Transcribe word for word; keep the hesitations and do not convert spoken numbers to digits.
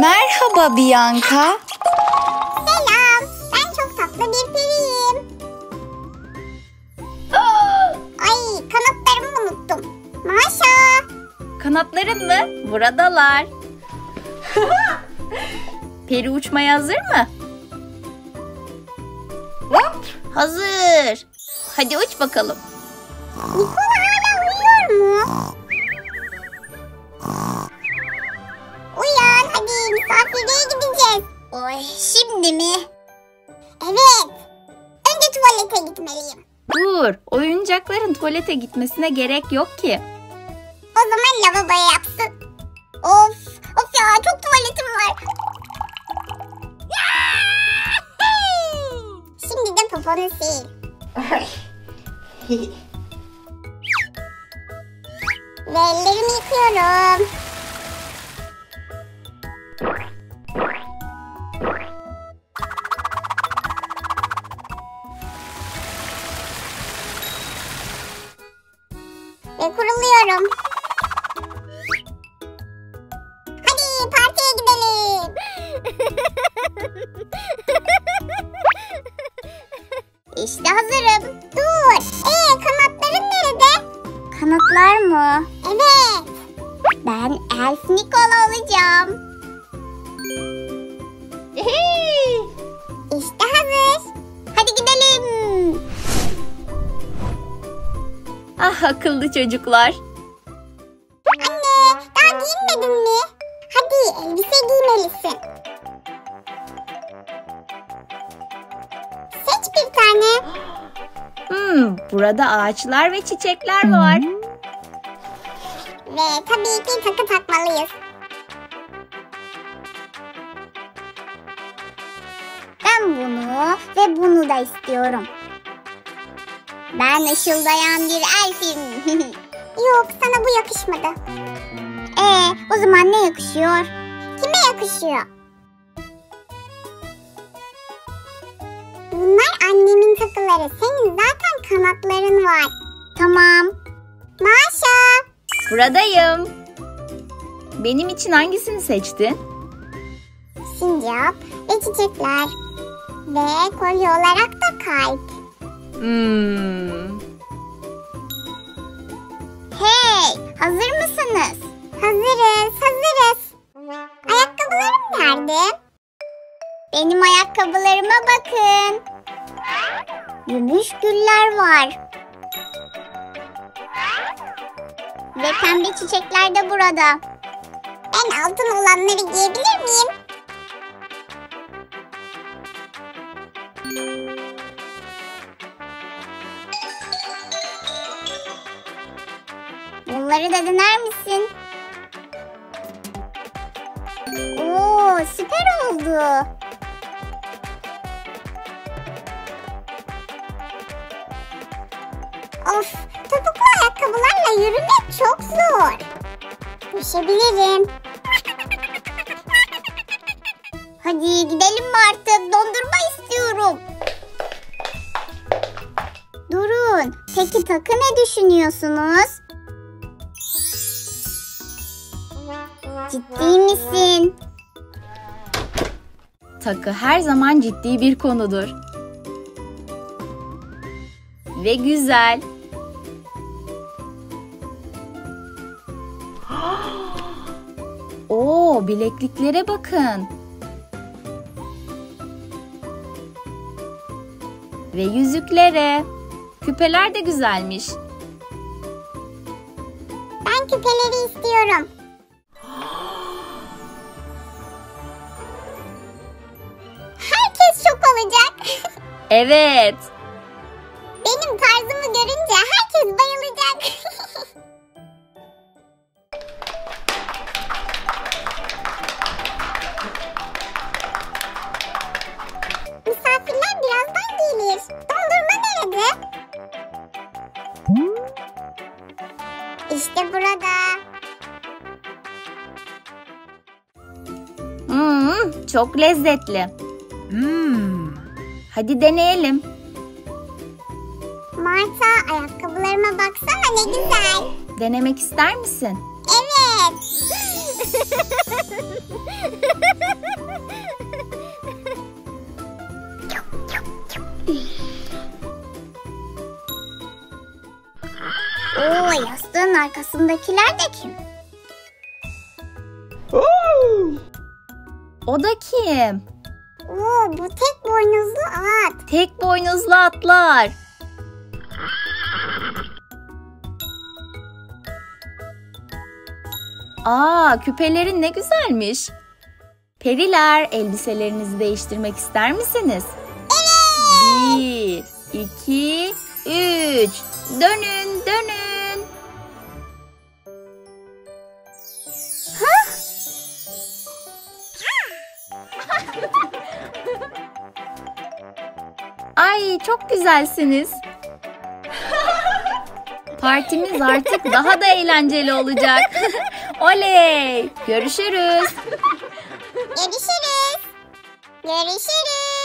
Merhaba Bianca. Selam. Ben çok tatlı bir periyim. Ay, kanatlarımı unuttum. Maşa. Kanatların mı? Buradalar. Peri uçmaya hazır mı? Hop, hazır. Hadi uç bakalım. Nikola hala uyuyor mu? Uyan, hadi misafirliğe gideceğiz. Oy, şimdi mi? Evet. Önce tuvalete gitmeliyim. Dur, oyuncakların tuvalete gitmesine gerek yok ki. O zaman lavaboya yapsın. Of, of ya, çok tuvaletim var. Şimdi de poponu sil. Ve ellerimi yıkıyorum. Ve kuruluyorum. Hadi partiye gidelim. İşte hazırım. Dur. Ee, kanatların nerede? Kanatlar mı? Evet. Ben Elsa Nikola olacağım. İşte hazır. Hadi gidelim. Ah, akıllı çocuklar. Anne, daha giyinmedin mi? Hadi elbise giymelisin. Seç bir tane. Hmm, burada ağaçlar ve çiçekler var. Ve tabii ki takı takmalıyız. Ben bunu ve bunu da istiyorum. Ben ışıldayan bir elfim. Yok, sana bu yakışmadı. Ee, o zaman ne yakışıyor? Kime yakışıyor? Bunlar annemin takıları. Senin zaten kanatların var. Tamam. Maşa. Buradayım. Benim için hangisini seçtin? Sincap ve çiçekler. Ve kolye olarak da kalp. Hmm. Hey, hazır mısınız? Hazırız, hazırız. Ayakkabılarım nerede? Benim ayakkabılarıma bakın. Gümüş güller var. Ve pembe çiçekler de burada. Ben altın olanları giyebilir miyim? Bunları da dener misin? Oo, süper oldu. Of, topuklu ayakkabılarla yürümek çok zor. Düşebilirim. Hadi gidelim Marta, dondurma istiyorum. Durun, peki takı ne düşünüyorsunuz? Ciddi misin? Takı her zaman ciddi bir konudur. Ve güzel. Oo, bilekliklere bakın. Ve yüzüklere. Küpeler de güzelmiş. Ben küpeleri istiyorum. Evet. Benim tarzımı görünce herkes bayılacak. Misafirler birazdan gelir. Dondurma nerede? İşte burada. Hmm, çok lezzetli. Hmm. Hadi deneyelim. Marta, ayakkabılarıma baksana, ne güzel. Denemek ister misin? Evet. arkasındakiler de kim? Oo. O da kim? Oo, bu tek boynuzlu at. Tek boynuzlu atlar. Aa, küpelerin ne güzelmiş. Periler, elbiselerinizi değiştirmek ister misiniz? Evet. Bir, iki, üç. Dönün, dönün. Hah. Ay, çok güzelsiniz. Partimiz artık daha da eğlenceli olacak. Oley! Görüşürüz. Görüşürüz. Görüşürüz.